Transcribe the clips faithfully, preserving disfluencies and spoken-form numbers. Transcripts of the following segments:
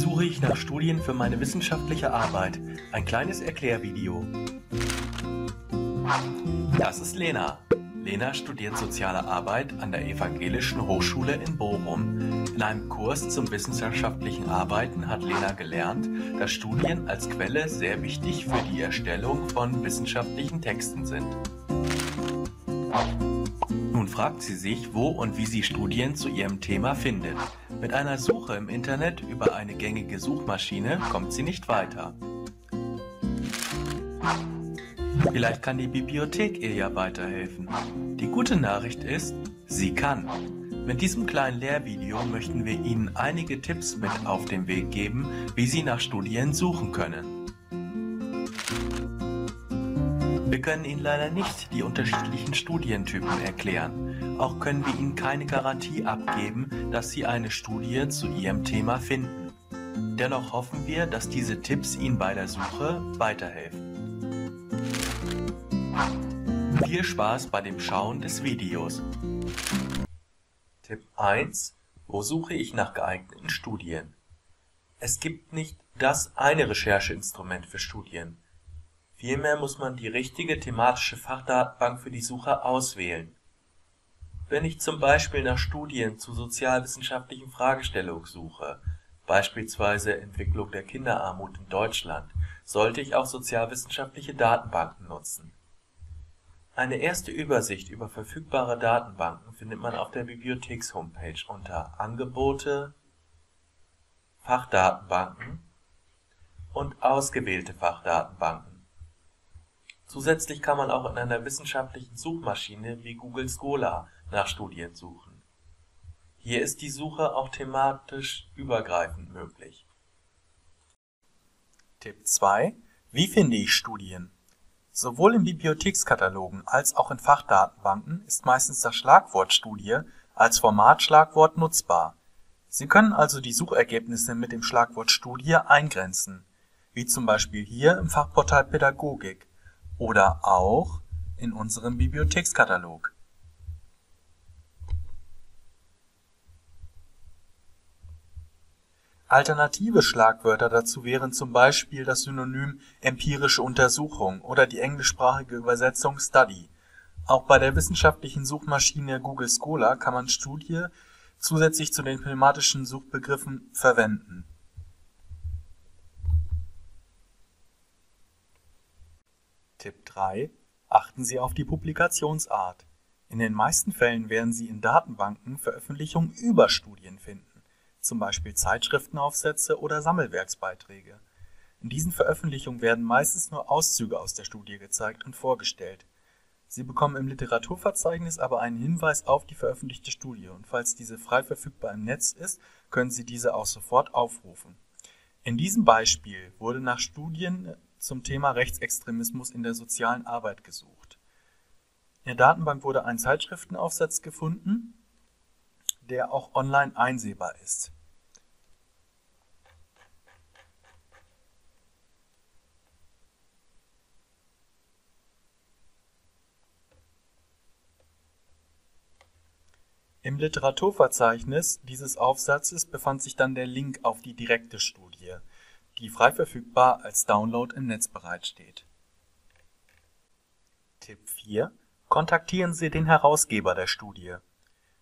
suche ich nach Studien für meine wissenschaftliche Arbeit. Ein kleines Erklärvideo. Das ist Lena. Lena studiert Soziale Arbeit an der Evangelischen Hochschule in Bochum. In einem Kurs zum wissenschaftlichen Arbeiten hat Lena gelernt, dass Studien als Quelle sehr wichtig für die Erstellung von wissenschaftlichen Texten sind. Nun fragt sie sich, wo und wie sie Studien zu ihrem Thema findet. Mit einer Suche im Internet über eine gängige Suchmaschine kommt sie nicht weiter. Vielleicht kann die Bibliothek ihr ja weiterhelfen. Die gute Nachricht ist, sie kann. Mit diesem kleinen Lehrvideo möchten wir Ihnen einige Tipps mit auf den Weg geben, wie Sie nach Studien suchen können. Wir können Ihnen leider nicht die unterschiedlichen Studientypen erklären. Auch können wir Ihnen keine Garantie abgeben, dass Sie eine Studie zu Ihrem Thema finden. Dennoch hoffen wir, dass diese Tipps Ihnen bei der Suche weiterhelfen. Viel Spaß bei dem Schauen des Videos. Tipp eins. Wo suche ich nach geeigneten Studien? Es gibt nicht das eine Rechercheinstrument für Studien. Vielmehr muss man die richtige thematische Fachdatenbank für die Suche auswählen. Wenn ich zum Beispiel nach Studien zu sozialwissenschaftlichen Fragestellungen suche, beispielsweise Entwicklung der Kinderarmut in Deutschland, sollte ich auch sozialwissenschaftliche Datenbanken nutzen. Eine erste Übersicht über verfügbare Datenbanken findet man auf der Bibliotheks-Homepage unter Angebote, Fachdatenbanken und ausgewählte Fachdatenbanken. Zusätzlich kann man auch in einer wissenschaftlichen Suchmaschine wie Google Scholar nach Studien suchen. Hier ist die Suche auch thematisch übergreifend möglich. Tipp zwei. Wie finde ich Studien? Sowohl in Bibliothekskatalogen als auch in Fachdatenbanken ist meistens das Schlagwort Studie als Formatschlagwort nutzbar. Sie können also die Suchergebnisse mit dem Schlagwort Studie eingrenzen, wie zum Beispiel hier im Fachportal Pädagogik oder auch in unserem Bibliothekskatalog. Alternative Schlagwörter dazu wären zum Beispiel das Synonym empirische Untersuchung oder die englischsprachige Übersetzung Study. Auch bei der wissenschaftlichen Suchmaschine Google Scholar kann man Studie zusätzlich zu den thematischen Suchbegriffen verwenden. Tipp drei. Achten Sie auf die Publikationsart. In den meisten Fällen werden Sie in Datenbanken Veröffentlichungen über Studien finden, zum Beispiel Zeitschriftenaufsätze oder Sammelwerksbeiträge. In diesen Veröffentlichungen werden meistens nur Auszüge aus der Studie gezeigt und vorgestellt. Sie bekommen im Literaturverzeichnis aber einen Hinweis auf die veröffentlichte Studie und falls diese frei verfügbar im Netz ist, können Sie diese auch sofort aufrufen. In diesem Beispiel wurde nach Studien zum Thema Rechtsextremismus in der sozialen Arbeit gesucht. In der Datenbank wurde ein Zeitschriftenaufsatz gefunden, der auch online einsehbar ist. Im Literaturverzeichnis dieses Aufsatzes befand sich dann der Link auf die direkte Studie, die frei verfügbar als Download im Netz bereitsteht. Tipp vier. Kontaktieren Sie den Herausgeber der Studie.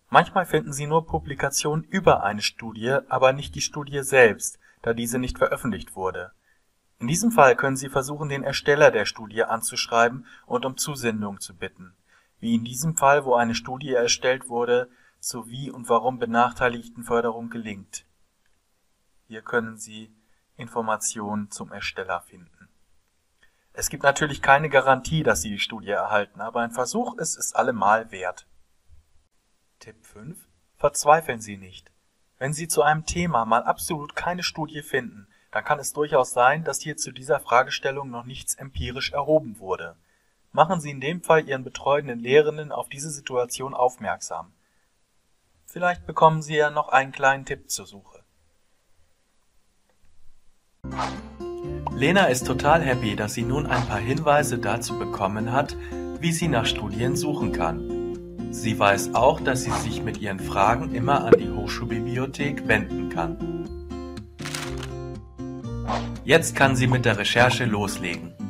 Manchmal finden Sie nur Publikationen über eine Studie, aber nicht die Studie selbst, da diese nicht veröffentlicht wurde. In diesem Fall können Sie versuchen, den Ersteller der Studie anzuschreiben und um Zusendung zu bitten, wie in diesem Fall, wo eine Studie erstellt wurde, sowie und warum benachteiligten Förderung gelingt. Hier können Sie Informationen zum Ersteller finden. Es gibt natürlich keine Garantie, dass Sie die Studie erhalten, aber ein Versuch ist es allemal wert. Tipp fünf. Verzweifeln Sie nicht. Wenn Sie zu einem Thema mal absolut keine Studie finden, dann kann es durchaus sein, dass hier zu dieser Fragestellung noch nichts empirisch erhoben wurde. Machen Sie in dem Fall Ihren betreuenden Lehrenden auf diese Situation aufmerksam. Vielleicht bekommen Sie ja noch einen kleinen Tipp zur Suche. Lena ist total happy, dass sie nun ein paar Hinweise dazu bekommen hat, wie sie nach Studien suchen kann. Sie weiß auch, dass sie sich mit ihren Fragen immer an die Hochschulbibliothek wenden kann. Jetzt kann sie mit der Recherche loslegen.